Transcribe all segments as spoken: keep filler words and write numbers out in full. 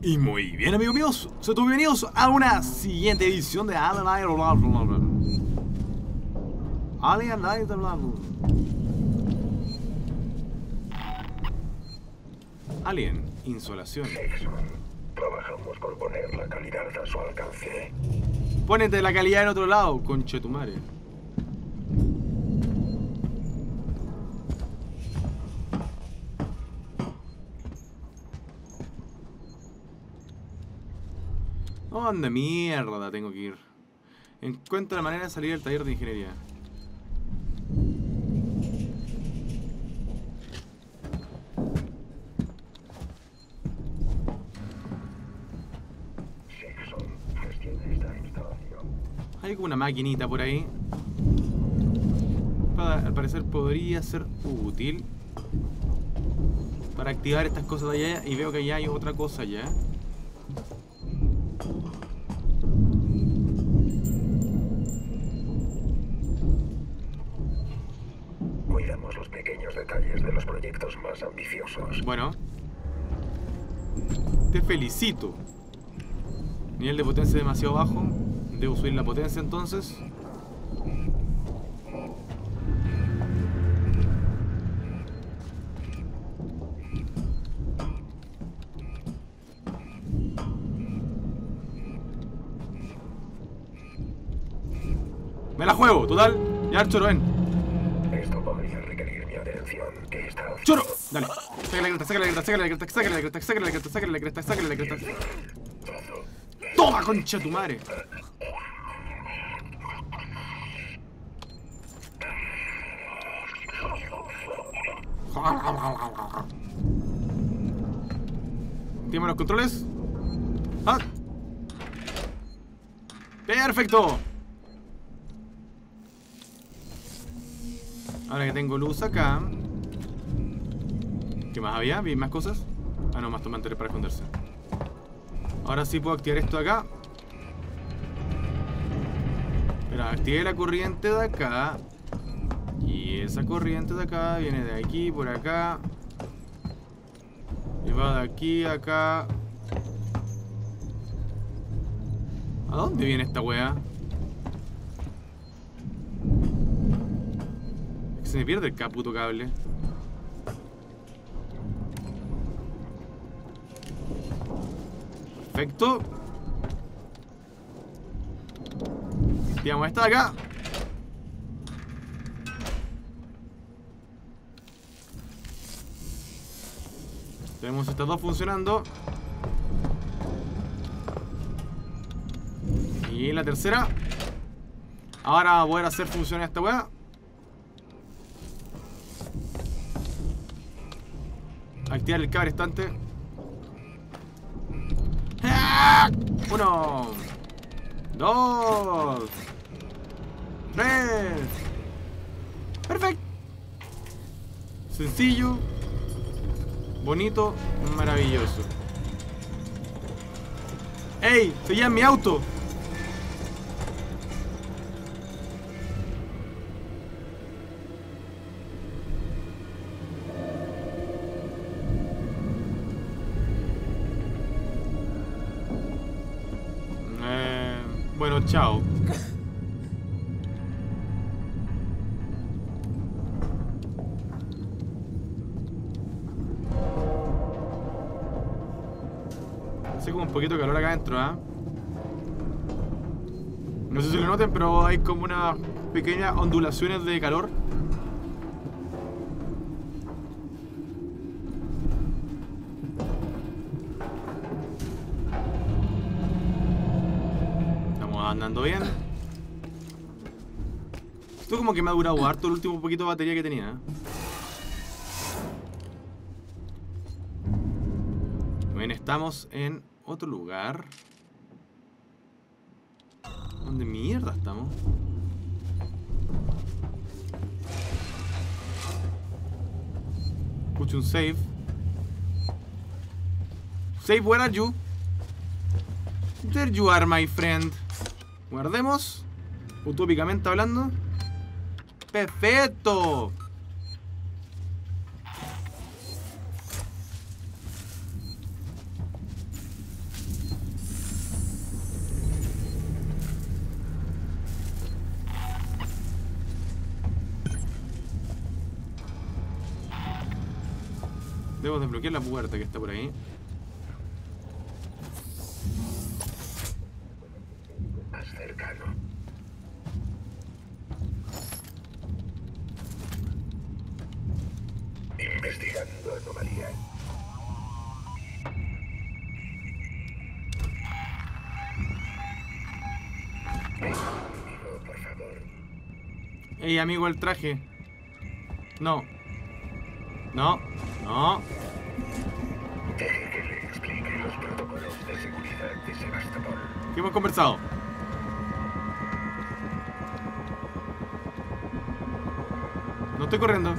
Y muy bien, amigos míos, sean todos bienvenidos a una siguiente edición de Alien: Isolation. Alien: Isolation. Alien: Insolación. Trabajamos por poner la calidad a su alcance. Ponete la calidad en otro lado, con Chetumare. ¿Dónde mierda tengo que ir? Encuentra la manera de salir del taller de ingeniería. Hay como una maquinita por ahí. Para, al parecer podría ser útil para activar estas cosas de allá. Y veo que allá hay otra cosa allá. Más ambiciosos. Bueno, te felicito. Nivel de potencia demasiado bajo. Debo subir la potencia entonces. Me la juego, total. Ya el choro, ven. ¡Choro! Dale, sácale la cresta, sácale la cresta, sácale la cresta, sácale la cresta, sácale la cresta, sácale la cresta, sácale la cresta. ¡Toma, concha tu madre! ¿Tiene los controles? ¡Ah! ¡Perfecto! Ahora que tengo luz acá. ¿Qué más había? ¿Vi más cosas? Ah, no, más tomantes para esconderse. Ahora sí puedo activar esto de acá. Espera, activé la corriente de acá. Y esa corriente de acá viene de aquí, por acá. Y va de aquí a acá. ¿A dónde viene esta wea? Es que se me pierde el caputo cable. Perfecto. Digamos, esta de acá. Tenemos estas dos funcionando. Y la tercera. Ahora voy a poder hacer funcionar esta weá. Activar el cable estante. Uno, dos, tres. Perfecto. Sencillo, bonito, maravilloso. ¡Ey! ¡Se llama mi auto! Bueno, chao. Hace como un poquito de calor acá adentro, ¿eh? No sé si lo noten, pero hay como unas pequeñas ondulaciones de calor. Andando bien. Esto como que me ha durado harto el último poquito de batería que tenía. Bien, estamos en otro lugar. ¿Dónde mierda estamos? Escucho un save. Save, where are you? There you are, my friend. Guardemos, utópicamente hablando. ¡Perfecto! debo desbloquear la puerta que está por ahí. Más cercano. Investigando anomalía. Por favor. Ey, amigo, el traje. No. No, no. Deje que le explique los protocolos de seguridad de Sebastopol. ¿Qué hemos conversado? No estoy corriendo.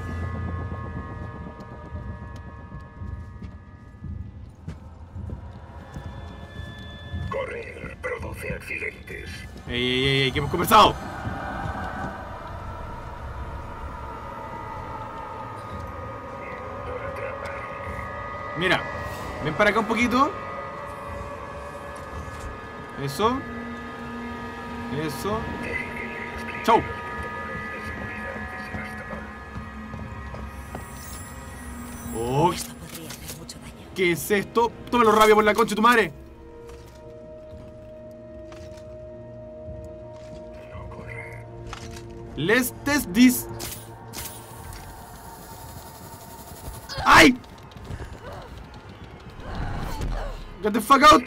Correr produce accidentes. Ey, ey, ey, ey, ¿qué hemos conversado? Mira, ven para acá un poquito. Eso. Eso. Chau. Oh. ¿Qué es esto? Tómalo, rabia, por la concha de tu madre. Let's test this. ¡Ay! Get the fuck out.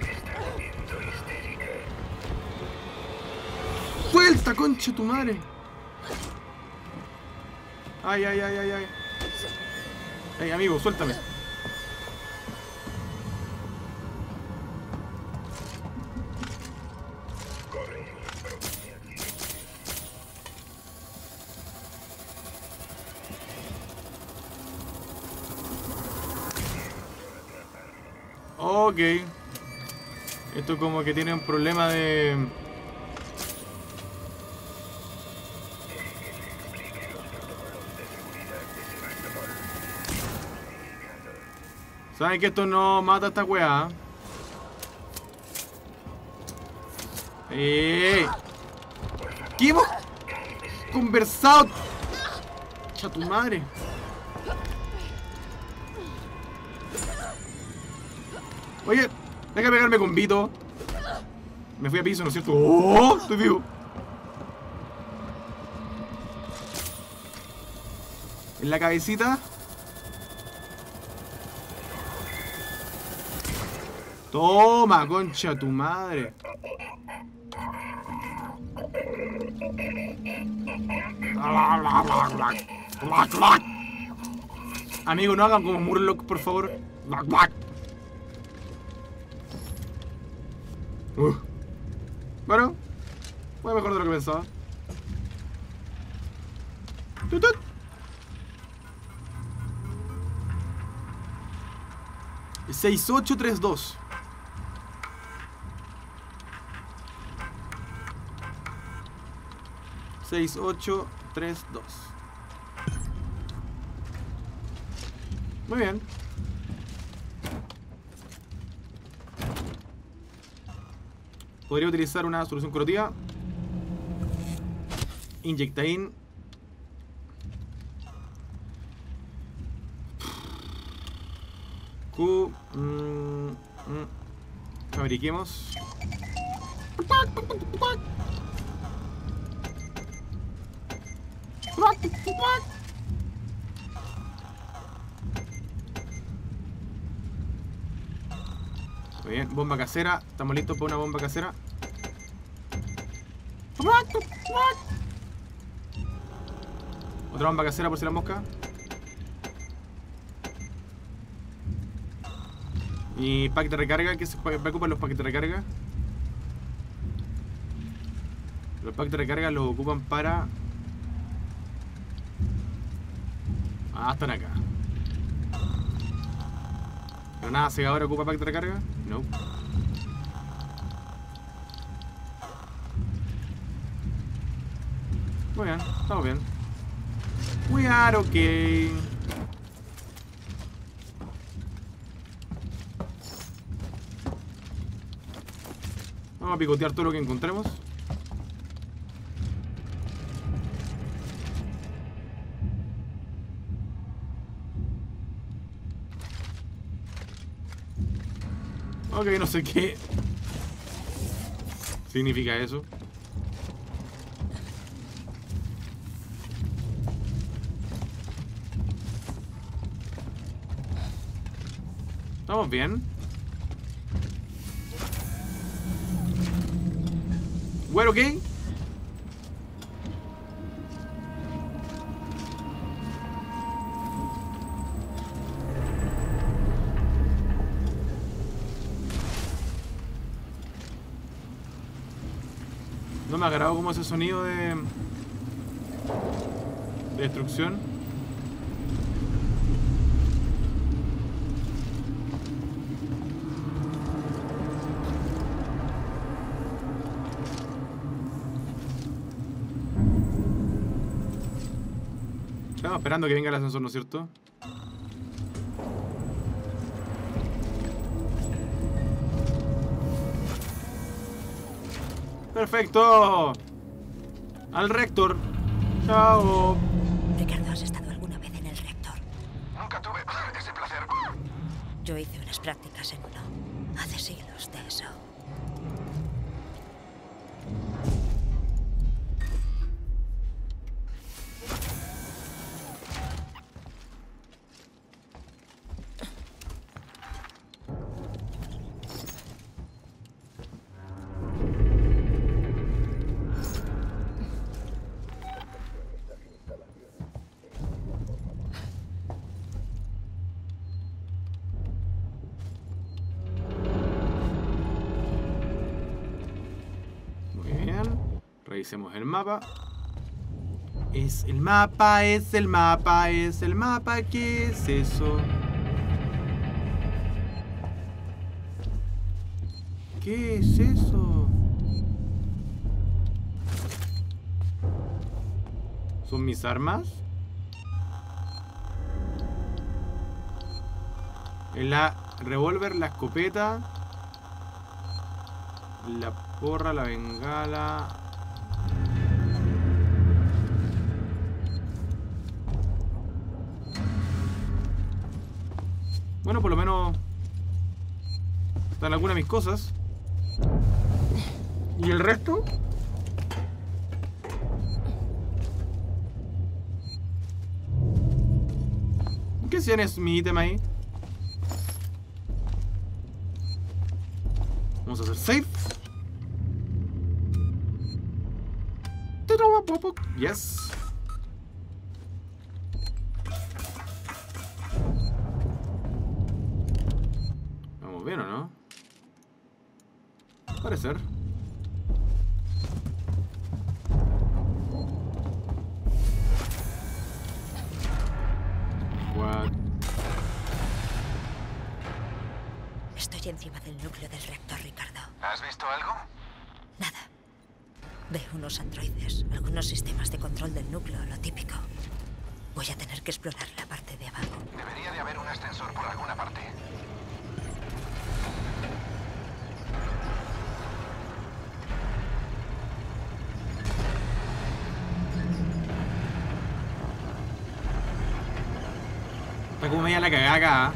Suelta, concha tu madre. Ay, ay, ay, ay, ay. Ay, amigo, suéltame. Ok. Esto como que tiene un problema de... ¿Saben que esto no mata a esta weá? ¡Eh! ¿Qué hemos conversado? ¡Cha tu madre! Oye, deja pegarme con Vito. Me fui a piso, ¿no es cierto? ¡Oh! Estoy vivo. En la cabecita. Toma, concha tu madre. Amigo, no hagan como Murloc, por favor. Uh. Bueno, fue mejor de lo que pensaba. ¡Tut, tut! seis ocho tres dos. seis ocho tres dos. Muy bien. Podría utilizar una solución curativa. Injectain. Q. Mm, mm. Fabriquemos. Muy bien, bomba casera. Estamos listos para una bomba casera. Otra bomba casera por si la mosca. Y pack de recarga, que se va a ocupar los packs de recarga. Los packs de recarga los ocupan para... Ah, están acá. Pero nada, ¿segadora ocupa pack de recarga? No. Muy bien, estamos bien. We are okay. Vamos a picotear todo lo que encontremos. Ok, no sé qué significa eso. ¿Estamos bien? ¿We're okay? No me agrado como ese sonido de... de destrucción. Estamos esperando que venga el ascensor, ¿no es cierto? ¡Perfecto! ¡Al rector! ¡Chao! Ricardo, ¿has estado alguna vez en el rector? Nunca tuve ese placer. Yo hice unas prácticas en uno. Hace siglos de eso. Revisemos el mapa. Es el mapa, es el mapa, es el mapa. ¿Qué es eso? ¿Qué es eso? ¿Son mis armas? La revólver, la escopeta, la porra, la bengala. Bueno, por lo menos están algunas de mis cosas. ¿Y el resto? ¿Qué tienes mi ítem ahí? Vamos a hacer save. Yes. ¿Bien o no? Parece ser. What? Estoy encima del núcleo del reactor, Ricardo. ¿Has visto algo? Nada. Veo unos androides, algunos sistemas de control del núcleo, lo típico. Voy a tener que explorar la parte de abajo. Debería de haber un ascensor por alguna parte. Está como media la cagada acá.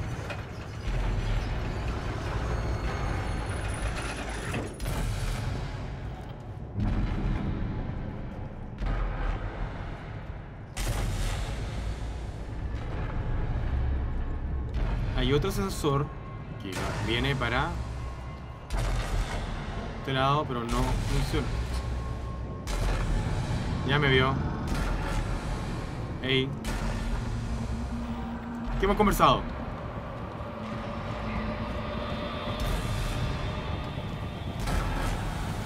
Hay otro sensor que viene para este lado, pero no funciona. Ya me vio. Ey. ¿Qué hemos conversado?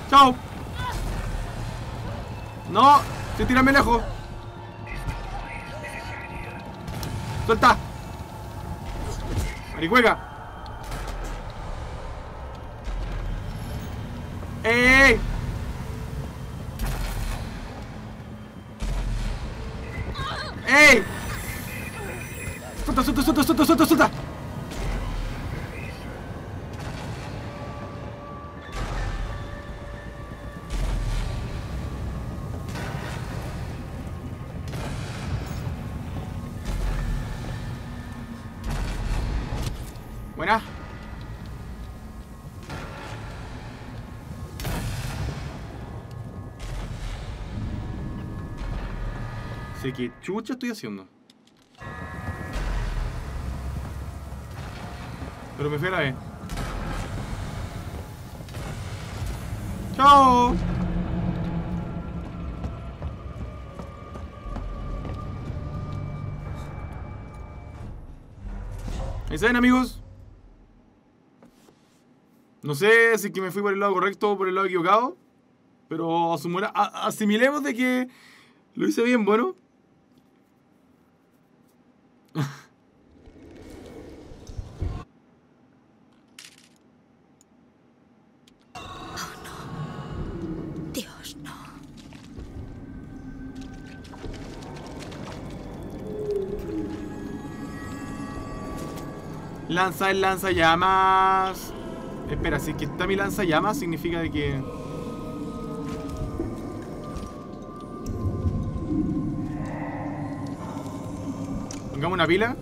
¡Chao! ¡No! ¡Se tírame lejos! ¡Suelta! ¡Maricueca! ¡Ey, ey, ey! ¡Ey! ¡Suelta, suelta, suelta, suelta, suelta, suelta! Así que chucha estoy haciendo. Pero me fui a la E. ¡Chao! Ahí se ven, amigos. No sé si que me fui por el lado correcto o por el lado equivocado, pero asumora, a, asimilemos de que lo hice bien, bueno. Lanza el lanzallamas. Espera, si es que está mi lanzallamas, significa de que... Pongamos una pila.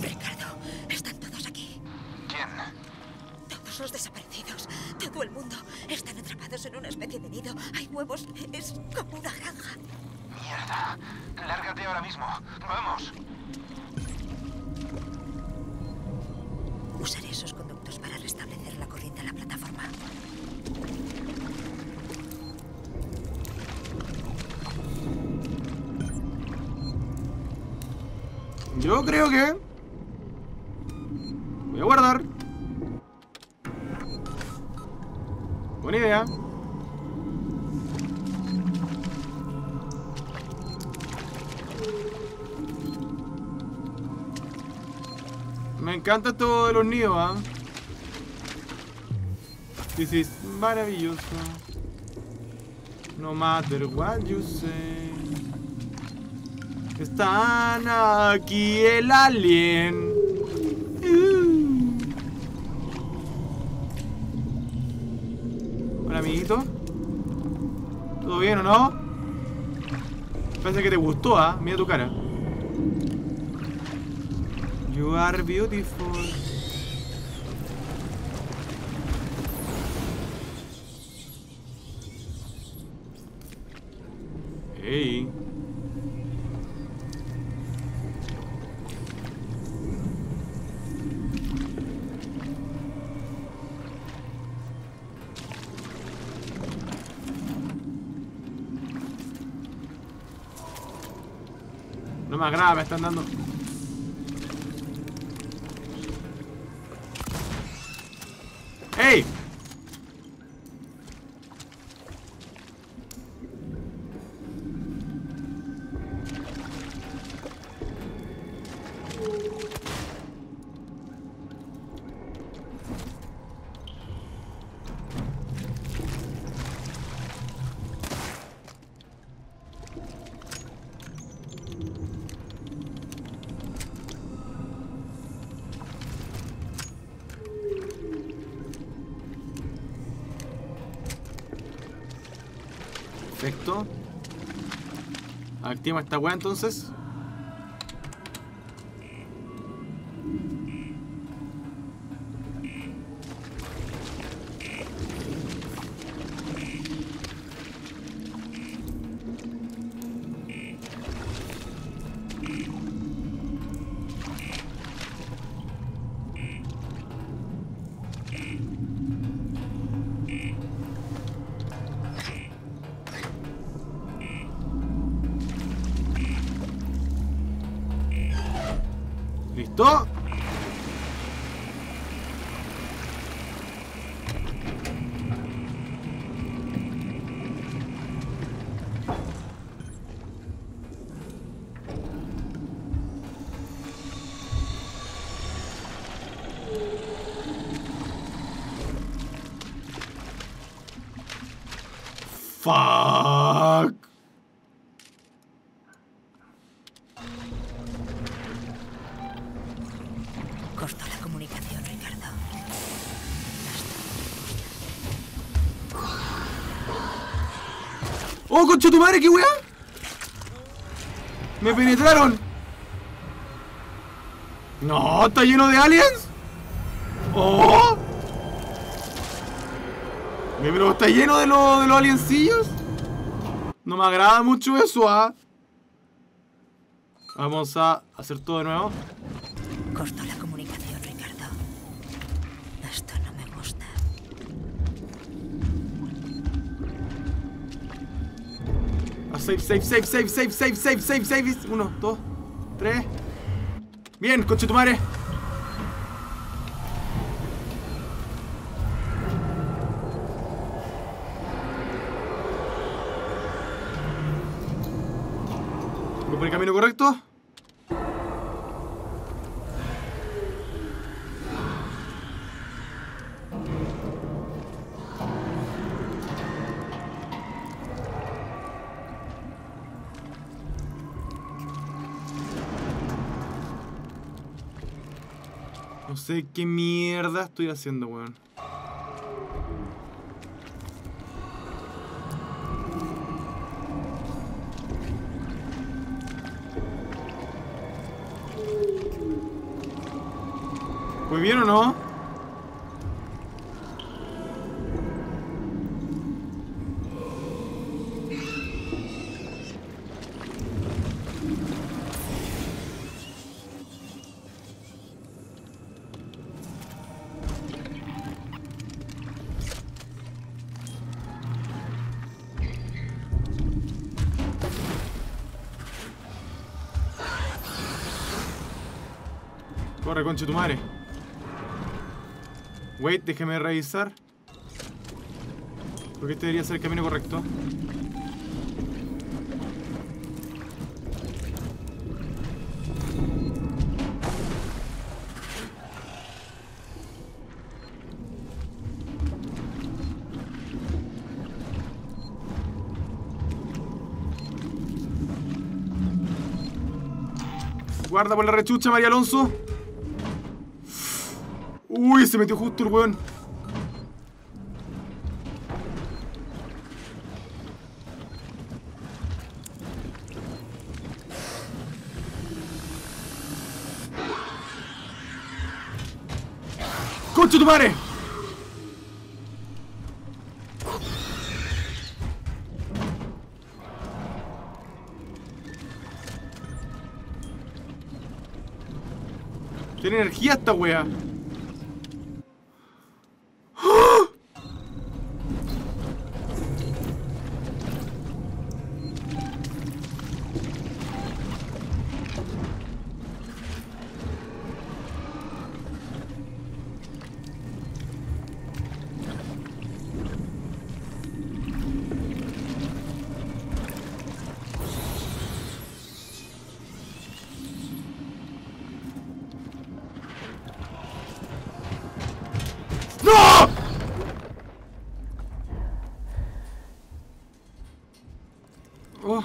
Ricardo, están todos aquí. ¿Quién? Todos los desaparecidos. Todo el mundo. Están atrapados en una especie de nido. Hay huevos. Es como una granja. Mierda. Lárgate ahora mismo. Vamos. Usaré esos conductos para restablecer la corriente a la plataforma. Yo creo que... voy a guardar. Buena idea. Me encanta todo de los nidos, ¿ah? ¿Eh? Sí, sí, maravilloso. No matter what you say. Están aquí el alien. Uh. Hola, amiguito. ¿Todo bien o no? Parece que te gustó, ¿ah? ¿Eh? Mira tu cara. You are beautiful. Hey. No me agrada, me están dando. Perfecto. Activa esta weá entonces. ¿Listo? Fuck. Cortó la comunicación, Ricardo. ¡Oh, concha tu madre, qué weá! ¡Me penetraron! ¡No! ¿Está lleno de aliens? ¡Oh! ¿Pero está lleno de, lo, de los aliencillos? No me agrada mucho eso, ¿ah? ¿eh? Vamos a hacer todo de nuevo. Corto la comunicación, Ricardo. Esto no me gusta. Ah, save, save, save, save, save, save, save, save, save. Uno, dos, tres. Bien, conchetumare. ¿Voy por el camino correcto? No sé qué mierda estoy haciendo, weón. ¿Voy bien o no? Corre, concha tu madre. Wait, déjeme revisar. Porque este debería ser el camino correcto. Guarda por la rechucha, María Alonso. Uy, se metió justo el weón. ¡Concha tu madre! Tiene energía esta wea. Oh.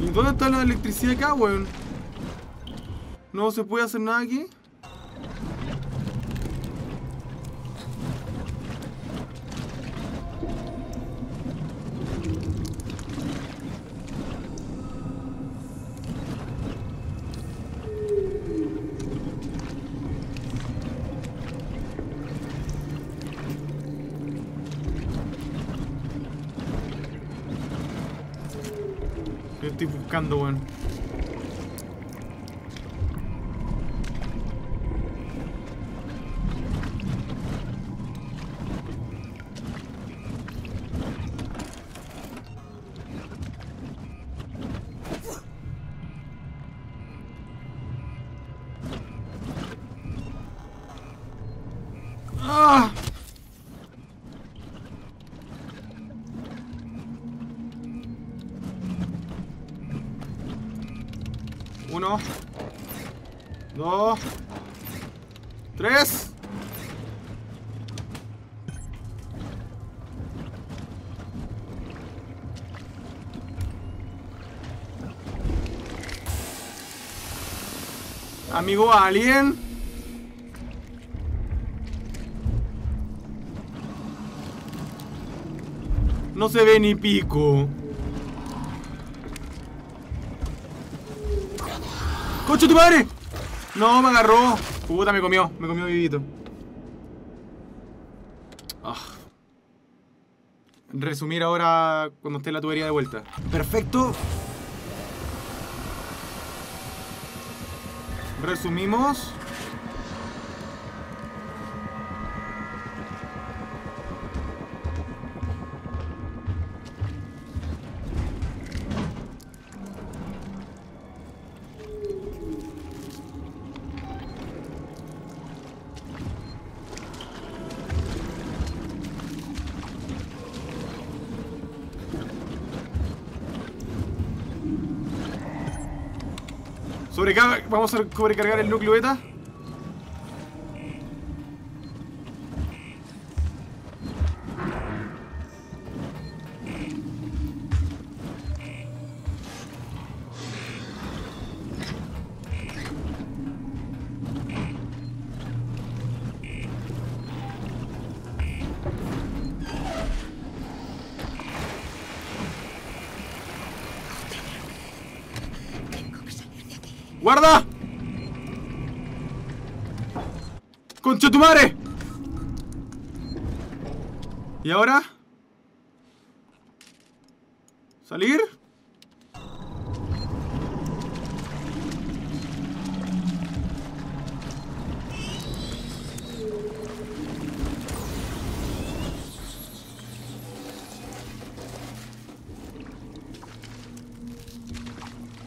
¿Y dónde está la electricidad acá, weón? ¿No se puede hacer nada aquí? Estoy buscando, weón. ¡Ah! Uno, dos, tres. Amigo alien. No se ve ni pico. ¡Concha tu madre! No, me agarró. Puta, me comió, me comió vivito. Ugh. Resumir ahora cuando esté la tubería de vuelta. Perfecto. Resumimos. Vamos a sobrecargar el núcleo beta. ¡Guarda! ¡Concha tu madre! ¿Y ahora? ¿Salir?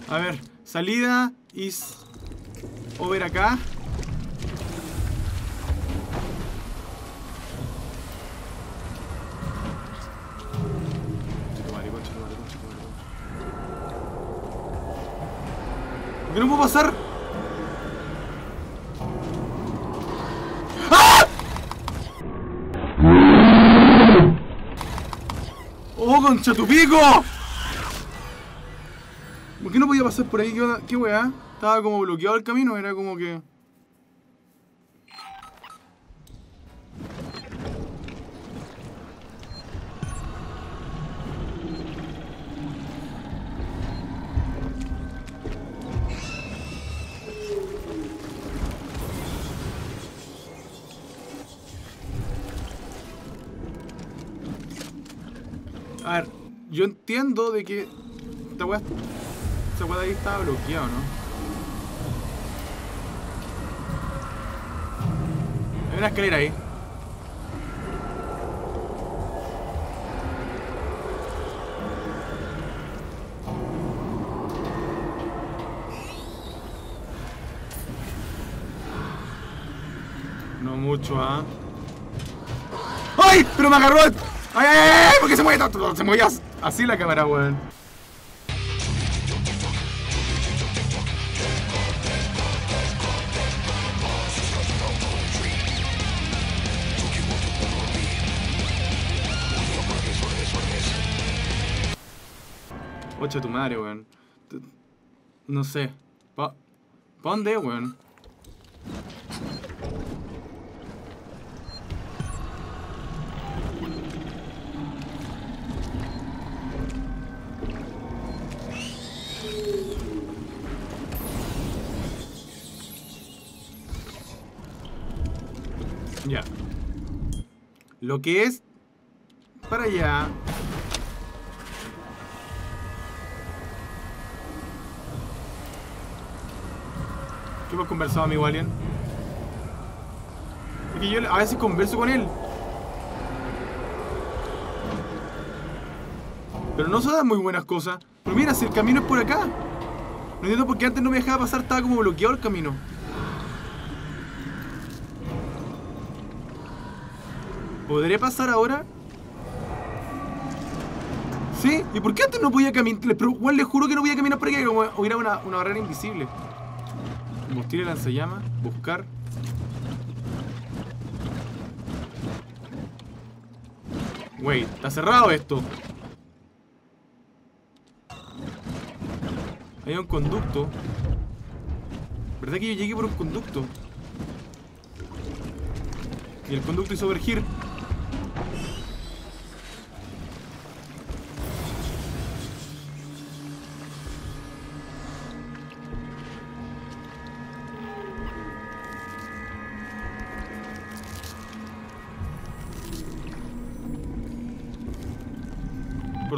A ver, salida... is over acá. ¿Por qué no puedo pasar? ¡Ah! ¡Oh, concha tu pico! ¿Por qué no podía pasar por ahí? ¿Qué, qué weá? Estaba como bloqueado el camino, era como que... A ver, yo entiendo de que... esta weá... esta weá de ahí estaba bloqueado, ¿no? Hay una escalera ahí. No mucho, ¿ah? ¿eh? ¡Ay! ¡Pero me agarró! ¡Ay, ay, ay! ¿Por qué se mueve tanto? Se movía así la cámara, weón. Ocho tu madre, weón. No sé. ¿Para dónde, weón? Ya. Lo que es para allá. ¿Qué hemos conversado, amigo Alien? Es que yo a veces converso con él, pero no se dan muy buenas cosas. Pero mira, si el camino es por acá. No entiendo por qué antes no me dejaba pasar, estaba como bloqueado el camino. ¿Podré pasar ahora? ¿Sí? ¿Y por qué antes no podía caminar? Bueno, les juro que no podía caminar por aquí, como hubiera una, una barrera invisible. Combustible, lanzallamas, buscar. Wey, está cerrado esto. Hay un conducto. ¿Verdad que yo llegué por un conducto? Y el conducto hizo overgir.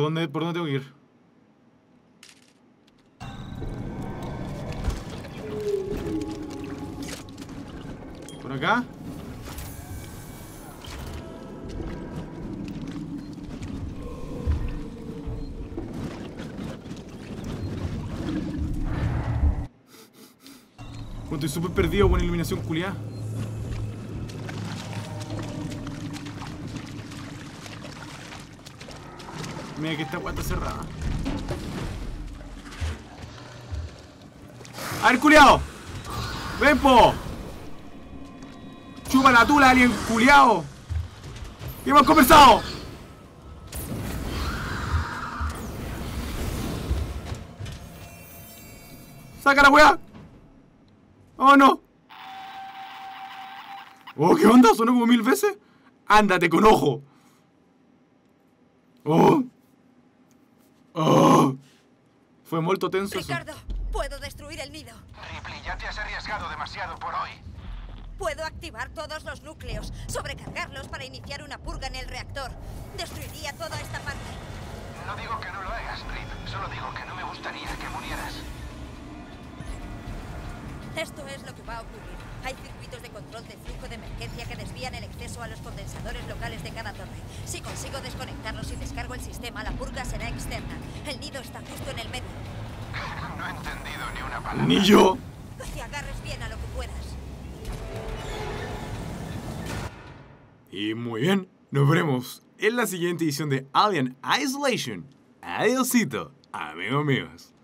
dónde, por dónde tengo que ir? ¿Por acá? Estoy súper perdido, buena iluminación culiada. Mira que esta guata cerrada. A ver, culiao. Ven, po. Chupa la tula, alien culiao. Y hemos conversado. Saca la weá. ¡Oh, no! ¡Oh, qué onda! ¿Sonó como mil veces? ¡Ándate con ojo! ¡Oh! ¡Oh! Fue muy tenso. Ricardo, eso. Puedo destruir el nido. Ripley, ya te has arriesgado demasiado por hoy. Puedo activar todos los núcleos, sobrecargarlos para iniciar una purga en el reactor. Destruiría toda esta parte. No digo que no lo hagas, Rip. Solo digo que no me gustaría que murieras. Esto es lo que va a ocurrir. Hay circuitos de control de flujo de emergencia que desvían el exceso a los condensadores locales de cada torre. Si consigo desconectarlos y descargo el sistema, la purga será externa. El nido está justo en el medio. No he entendido ni una palabra. Ni yo. Te agarres bien a lo que puedas. Y muy bien. Nos veremos en la siguiente edición de Alien Isolation. Adiósito, amigos míos.